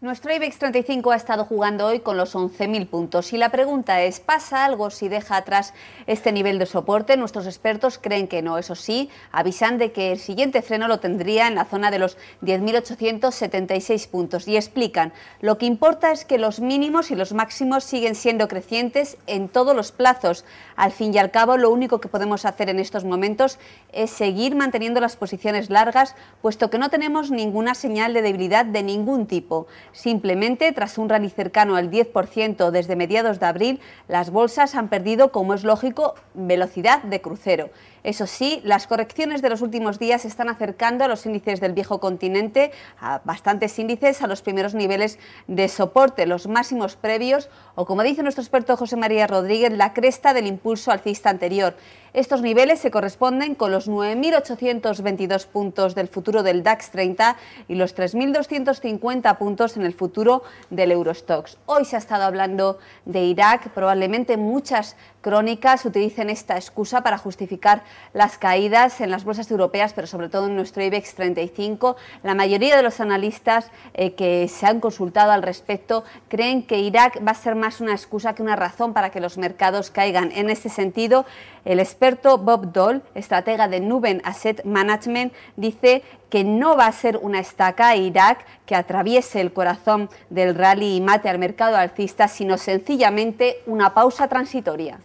Nuestro IBEX 35 ha estado jugando hoy con los 11.000 puntos y la pregunta es, ¿pasa algo si deja atrás este nivel de soporte? Nuestros expertos creen que no, eso sí, avisan de que el siguiente freno lo tendría en la zona de los 10.876 puntos y explican, lo que importa es que los mínimos y los máximos siguen siendo crecientes en todos los plazos. Al fin y al cabo, lo único que podemos hacer en estos momentos es seguir manteniendo las posiciones largas, puesto que no tenemos ninguna señal de debilidad de ningún tipo. Simplemente, tras un rally cercano al 10% desde mediados de abril, las bolsas han perdido, como es lógico, velocidad de crucero. Eso sí, las correcciones de los últimos días se están acercando a los índices del viejo continente, a bastantes índices, a los primeros niveles de soporte, los máximos previos, o como dice nuestro experto José María Rodríguez, la cresta del impulso alcista anterior. Estos niveles se corresponden con los 9.822 puntos del futuro del DAX 30 y los 3.250 puntos en el futuro del Eurostox. Hoy se ha estado hablando de Irak, probablemente muchas crónicas utilicen esta excusa para justificar las caídas en las bolsas europeas, pero sobre todo en nuestro IBEX 35. La mayoría de los analistas que se han consultado al respecto creen que Irak va a ser más una excusa que una razón para que los mercados caigan. En este sentido, el experto Bob Doll, estratega de Nuveen Asset Management, dice que no va a ser una estaca Irak que atraviese el corazón del rally y mate al mercado alcista, sino sencillamente una pausa transitoria.